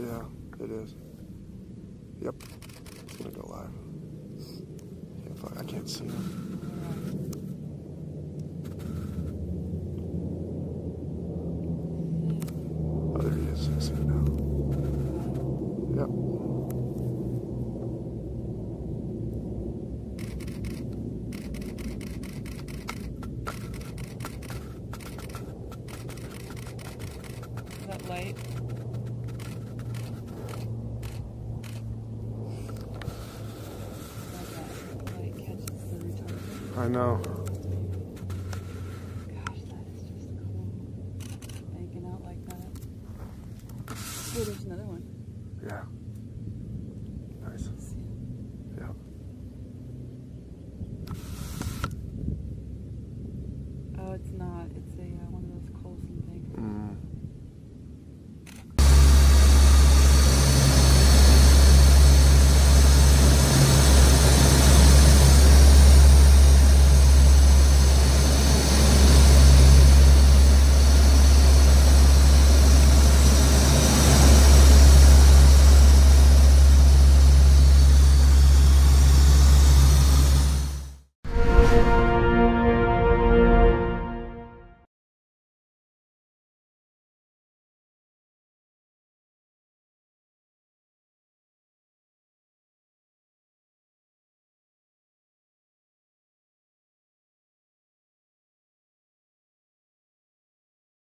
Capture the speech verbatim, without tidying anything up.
Yeah, it is. Yep. It's gonna go live. Yeah, fuck, I can't see him. Oh, there he is. I see him now. Yep. I know. Gosh, that is just cool. Banking out like that. Oh, there's another one. Yeah. Nice.